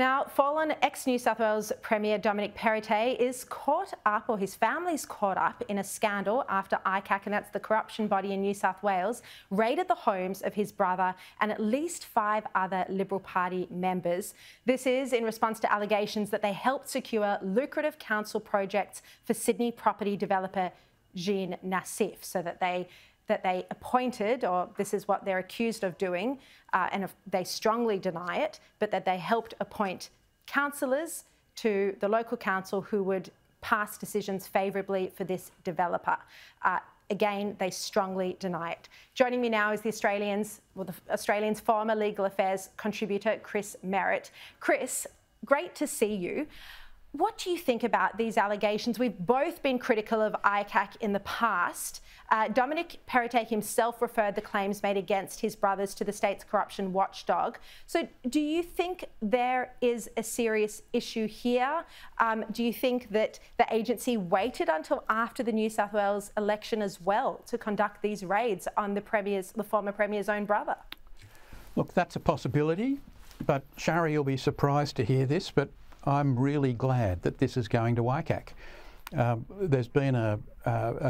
Now, fallen ex-New South Wales Premier Dominic Perrottet is caught up, or his family's caught up, in a scandal after ICAC, and that's the corruption body in New South Wales, raided the homes of his brother and at least 5 other Liberal Party members. This is in response to allegations that they helped secure lucrative council projects for Sydney property developer Jean Nassif, so that they appointed, or this is what they're accused of doing, and they strongly deny it, but that they helped appoint councillors to the local council who would pass decisions favourably for this developer. Again, they strongly deny it. Joining me now is the Australian's former legal affairs contributor, Chris Merritt. Chris, great to see you. What do you think about these allegations? We've both been critical of ICAC in the past. Dominic Perrottet himself referred the claims made against his brothers to the state's corruption watchdog. So do you think there is a serious issue here? Do you think that the agency waited until after the New South Wales election as well to conduct these raids on the former Premier's own brother? Look, that's a possibility, but Shari will be surprised to hear this, but I'm really glad that this is going to ICAC. There's been a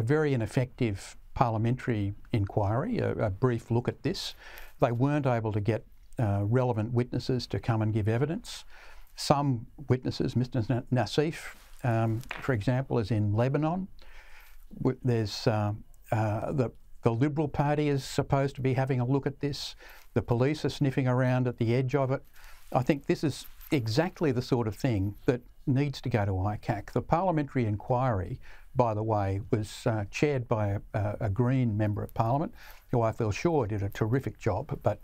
very ineffective parliamentary inquiry, a brief look at this. They weren't able to get relevant witnesses to come and give evidence. Some witnesses, Mr. Nassif, for example, is in Lebanon. There's the Liberal Party is supposed to be having a look at this. The police are sniffing around at the edge of it. I think this is exactly the sort of thing that needs to go to ICAC. The parliamentary inquiry, by the way, was chaired by a Green Member of Parliament, who I feel sure did a terrific job, but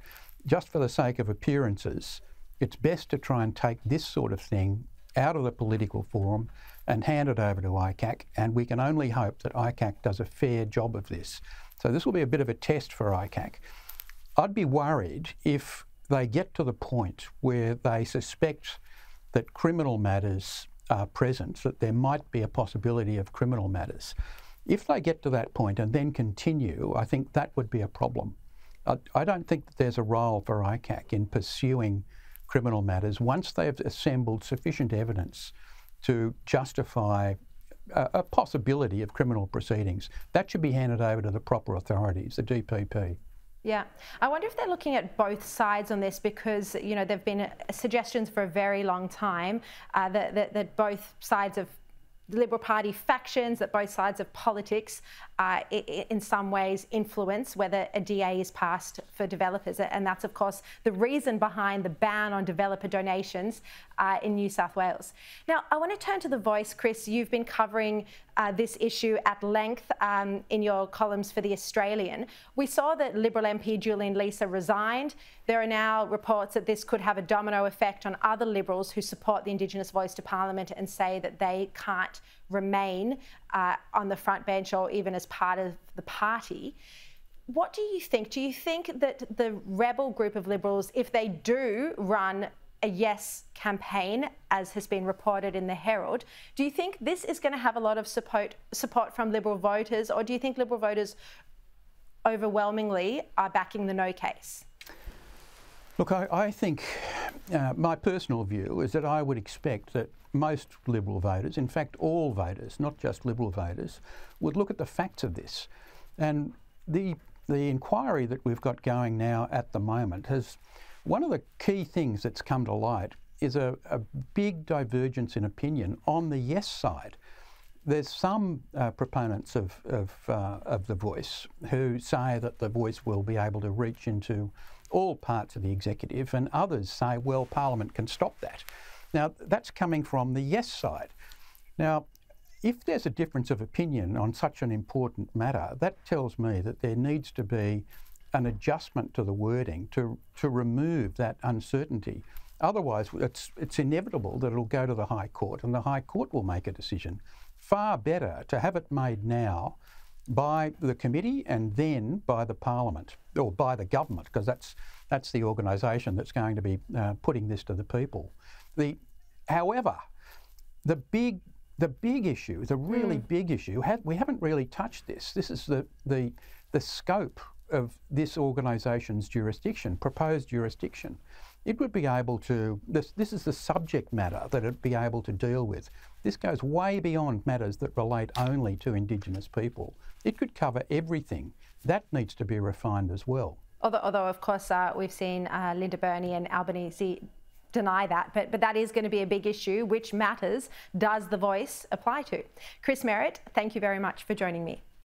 just for the sake of appearances, it's best to try and take this sort of thing out of the political forum and hand it over to ICAC, and we can only hope that ICAC does a fair job of this. So this will be a bit of a test for ICAC. I'd be worried if they get to the point where they suspect that criminal matters are present, that there might be a possibility of criminal matters. If they get to that point and then continue, I think that would be a problem. I don't think that there's a role for ICAC in pursuing criminal matters once they've assembled sufficient evidence to justify a possibility of criminal proceedings. That should be handed over to the proper authorities, the DPP. Yeah. I wonder if they're looking at both sides on this, because, you know, there have been suggestions for a very long time that both sides of the Liberal Party factions, that both sides of politics in some ways influence whether a DA is passed for developers. And that's, of course, the reason behind the ban on developer donations in New South Wales. Now, I want to turn to The Voice, Chris. You've been covering this issue at length in your columns for The Australian. We saw that Liberal MP Julian Lisa resigned. There are now reports that this could have a domino effect on other Liberals who support the Indigenous voice to Parliament and say that they can't remain on the front bench or even as part of the party. What do you think? Do you think that the rebel group of Liberals, if they do run a yes campaign, as has been reported in the Herald, do you think this is going to have a lot of support from Liberal voters, or do you think Liberal voters overwhelmingly are backing the no case? Look, I think my personal view is that I would expect that most Liberal voters, in fact all voters, not just Liberal voters, would look at the facts of this. And the inquiry that we've got going now at the moment has... One of the key things that's come to light is a big divergence in opinion on the yes side. There's some proponents of The Voice who say that The Voice will be able to reach into all parts of the executive, and others say, well, Parliament can stop that. Now, that's coming from the yes side. Now, if there's a difference of opinion on such an important matter, that tells me that there needs to be an adjustment to the wording to remove that uncertainty. Otherwise, it's inevitable that it'll go to the High Court, and the High Court will make a decision. Far better to have it made now by the committee and then by the Parliament, or by the government, because that's the organisation that's going to be putting this to the people. However, the big issue, the really big issue, we haven't really touched this. This is the scope of this organisation's jurisdiction, proposed jurisdiction. it would be able to, this is the subject matter that it'd be able to deal with. This goes way beyond matters that relate only to Indigenous people. It could cover everything. That needs to be refined as well. Although of course, we've seen Linda Burney and Albanese deny that, but that is going to be a big issue. Which matters does the voice apply to? Chris Merritt, thank you very much for joining me.